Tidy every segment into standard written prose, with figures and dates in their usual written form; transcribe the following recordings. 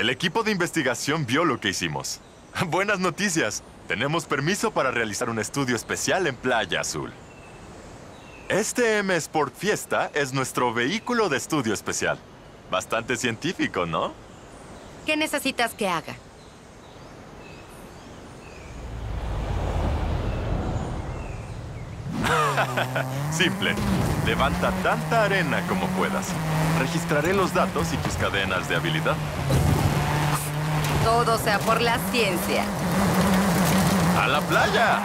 El equipo de investigación vio lo que hicimos. Buenas noticias. Tenemos permiso para realizar un estudio especial en Playa Azul. Este M-Sport Fiesta es nuestro vehículo de estudio especial. Bastante científico, ¿no? ¿Qué necesitas que haga? Simple. Levanta tanta arena como puedas. Registraré los datos y tus cadenas de habilidad. Todo sea por la ciencia. ¡A la playa!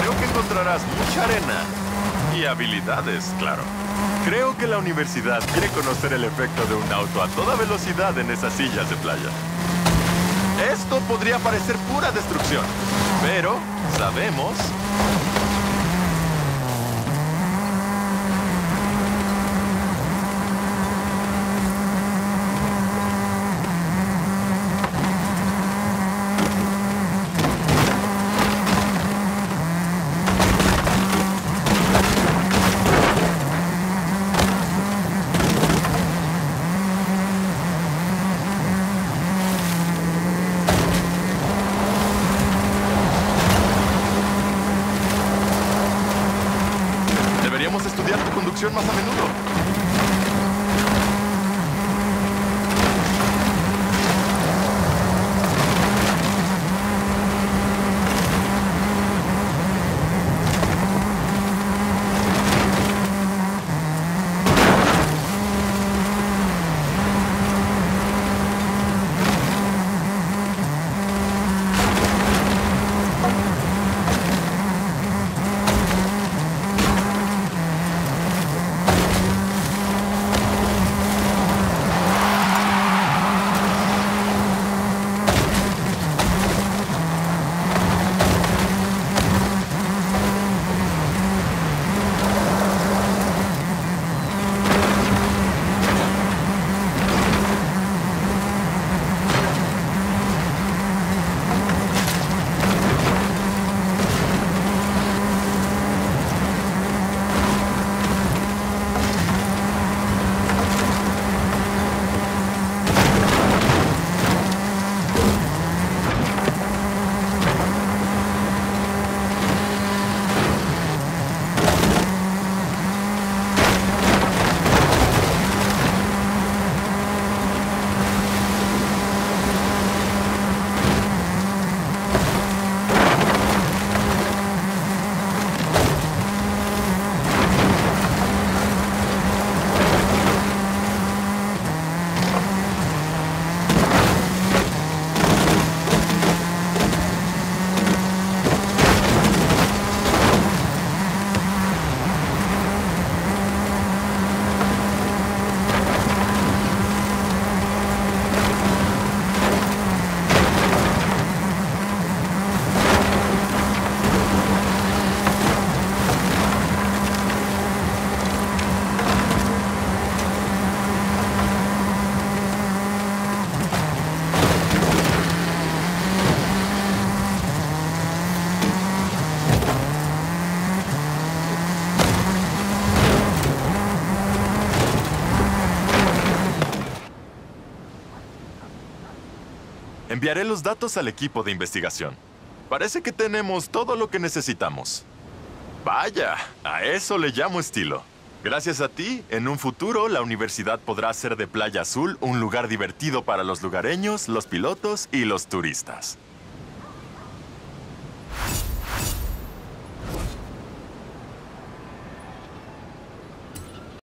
Creo que encontrarás mucha arena. Y habilidades, claro. Creo que la universidad quiere conocer el efecto de un auto a toda velocidad en esas sillas de playa. Esto podría parecer pura destrucción, pero sabemos... Deberíamos estudiar tu conducción más a menudo. Enviaré los datos al equipo de investigación. Parece que tenemos todo lo que necesitamos. Vaya, a eso le llamo estilo. Gracias a ti, en un futuro, la universidad podrá hacer de Playa Azul un lugar divertido para los lugareños, los pilotos y los turistas.